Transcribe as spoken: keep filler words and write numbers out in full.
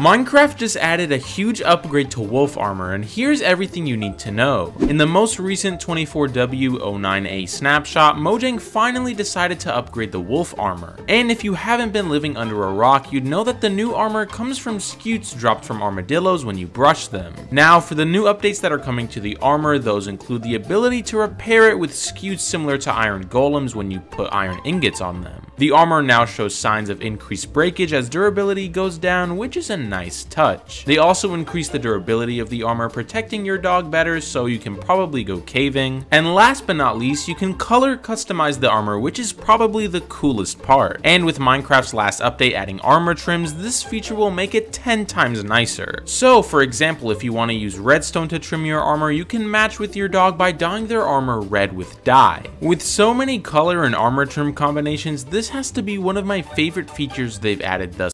Minecraft just added a huge upgrade to wolf armor, and here's everything you need to know. In the most recent twenty-four W oh nine A snapshot, Mojang finally decided to upgrade the wolf armor. And if you haven't been living under a rock, you'd know that the new armor comes from scutes dropped from armadillos when you brush them. Now, for the new updates that are coming to the armor, those include the ability to repair it with scutes similar to iron golems when you put iron ingots on them. The armor now shows signs of increased breakage as durability goes down, which is a nice touch. They also increase the durability of the armor, protecting your dog better, so you can probably go caving. And last but not least, you can color customize the armor, which is probably the coolest part. And with Minecraft's last update adding armor trims, this feature will make it ten times nicer. So for example, if you want to use redstone to trim your armor, you can match with your dog by dyeing their armor red with dye. With so many color and armor trim combinations, this has to be one of my favorite features they've added thus